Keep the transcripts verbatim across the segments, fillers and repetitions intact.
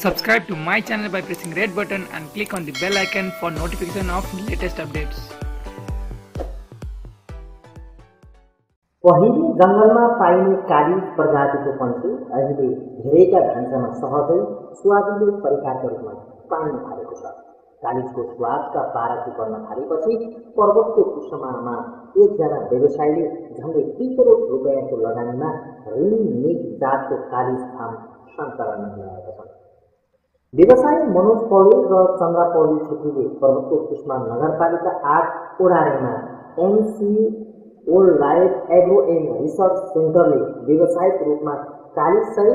Subscribe to my channel by pressing red button and click on the bell icon for notification of latest updates. पहिले जंगलमा पाइने कालीज प्रजातिको पन्छी अहिले धेरैका ढाँचामा सहजै स्वादिलो परिकारको रूपमा पाइन थालेको छ। कालीजको स्वादका पारखी गर्न थालेपछि पर्वतको कुसुमामा एकजना व्यवसायीले झन्डै तीस करोड रुपैयाँको लगानीमा ऋणी मेघ जातको कालीज फार्म सञ्चालन गरिरहेका छन्। व्यवसायी मनोज पौडेल र चन्द्र पौडेल छेत्रीले पर्वतको कुसुमा नगरपालिका आठ ओडारेमा MC old life agro and research सेन्टरले व्यावसायिक रूपमा चालीस सय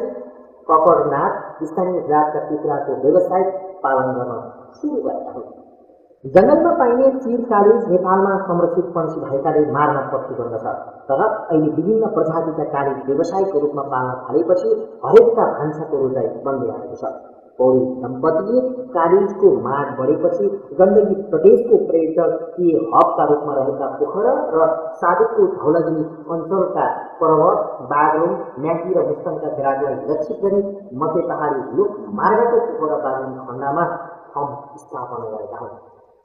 ककडनाथ स्थानीय जातका कुखुराको व्यावसायिक पालन गर्न सुरु गरेका हुन्। जङ्गलमा पाइने चिर कालिज नेपालमा संरक्षित पन्छी भएकाले मार्न पक्की गर्दछ, तर अहिले विभिन्न प्रजातिका कालिज व्यावसायिक रूपमा पाल्न थालेपछि हरेकका भान्साको रोजाइ बन्दिरहेको छ। पौडेल दम्पतिले कालिजको माग बढेपछि गण्डकी प्रदेशको पर्यटकीय हबका रूपमा रहेका पोखरा र साधुको धौलागिरी अञ्चलका पर्वत बागलुङ म्याकी र मुस्ताङका भेरागलाई लक्षित गरी मध्य पहाडी लोक मार्गको पोखरा बागलुङ खण्डमा थम स्थापना गरेका हुन्।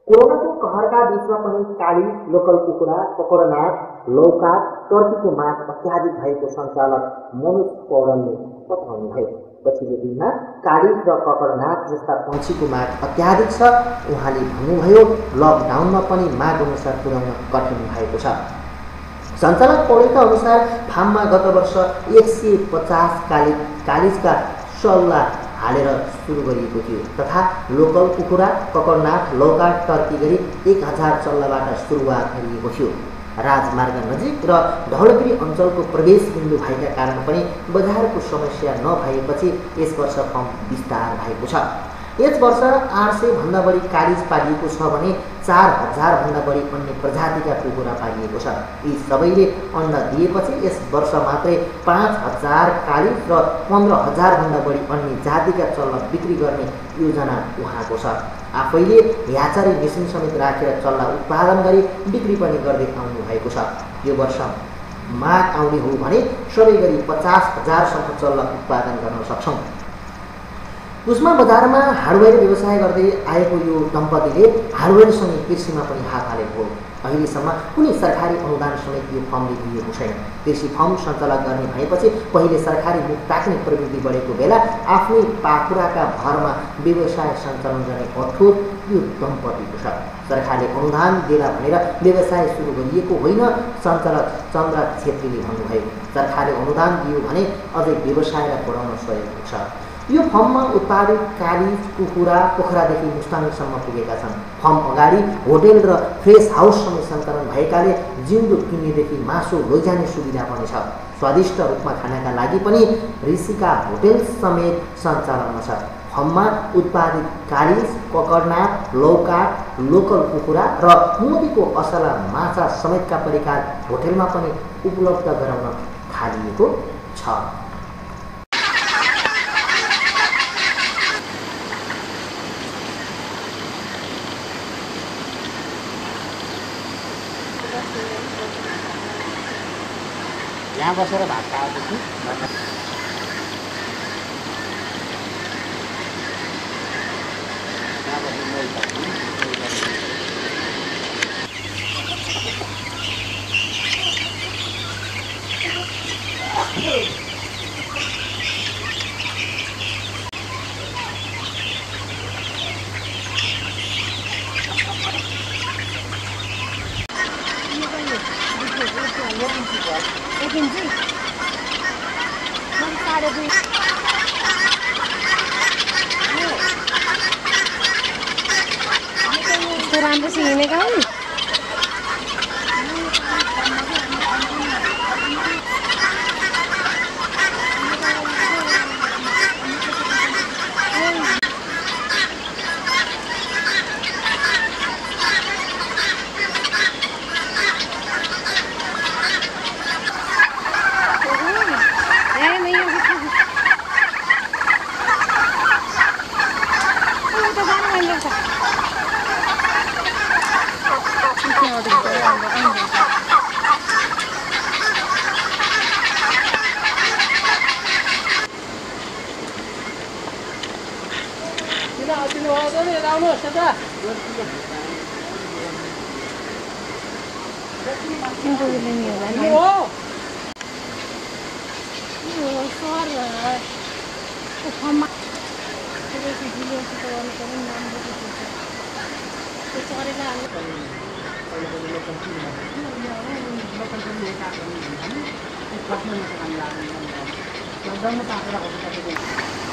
कोरोनाको कहरका बीचमा पनि कालिज लोकल कुखुरा पकडनाथ लौका टर्कीको माग अत्याधिक भएको सञ्चालक मनोज पौडेलले बताउनुभयो। पछिल्लो दिनमा कालिज र ककडनाथ जस्ता पन्छीको माग अत्याधिक छ। उहाँले भन्नुभयो लकडाउनमा पनि माग अनुसार पुर्याउन कठिन भएको छ। सञ्चालक पौडेलका अनुसार फार्ममा गत वर्ष एक सय पचास कालिज कालिजका सल्ला हालेर सुरु गरिएको थियो तथा लोकल कुखुरा ककडनाथ लौका टर्की गरी एक हजार चल्लाबाट सुरुवात गरिएको थियो। राजमार्ग नजिक र धौलागिरी अञ्चलको प्रवेश बिन्दु भएका कारण पनि बजारको समस्या नभएपछि यस वर्ष कम विस्तार भएको छ। यस वर्ष आठ सय भन्दा बढी कालिज पालिएको छ भने चार हजार भन्दा बढी अन्य प्रजातिका कुखुरा पालिएको छ। यी सबैले अण्डा दिएपछि यस वर्ष मात्रै पाँच हजार कालिज र पन्ध्र हजार भन्दा बढी अन्य जातिका चल्ला बिक्री गर्ने योजना उहाँको छ। आफैले याचारी मेसिन समेत राखेर चल्ला उत्पादन गरी बिक्री पनि गर्दै आउनु भएको छ। यो वर्ष माग आउने हो भने सबै गरी पचास हजारसम्म चल्ला उत्पादन गर्न सक्छौँ। उसमा बजारमा हार्डवेयर व्यवसाय गर्दै आएको यो दम्पतिले हार्डवेयरसँगै कृषिमा पनि हात हालेको हो। अहिलेसम्म कुनै सरकारी अनुदान समेत यो फर्मले दिएको छैन। कृषि फर्म सञ्चालन गर्ने भएपछि पहिले सरकारी मुख ताक्ने प्रवृत्ति बढेको बेला आफ्नै पाखुराका भरमा व्यवसाय सञ्चालन गर्ने कठोर यो दम्पतिको छ। सरकारले अनुदान दिएला भनेर व्यवसाय सुरु गरिएको होइन। सञ्चालक चन्द्र छेत्रीले भन्नुभयो सरकारले अनुदान दियो भने अझै व्यवसायलाई बढाउन सहयोग हुन्छ। यो फर्ममा उत्पादित कालिज कुखुरा पोखरादेखि मुस्ताङसम्म पुगेका छन्। फर्म अगाडि होटेल र फ्रेस हाउससँग सञ्चालन भएकाले जिउँदो किन्नेदेखि मासु लैजाने सुविधा पनि छ। स्वादिष्ट रूपमा खानाका लागि पनि ऋषिका होटेल समेत सञ्चालनमा छ। फर्ममा उत्पादित कालिज ककडनाथ लौका लोकल कुखुरा र मोतीको असला माछा समेतका परिकार होटेलमा पनि उपलब्ध गराउन थालिएको छ। यहाँ बसेर भात खाएपछि Thank you. Hãy subscribe cho kênh Ghiền Mì Gõ để không bỏ lỡ những video hấp dẫn.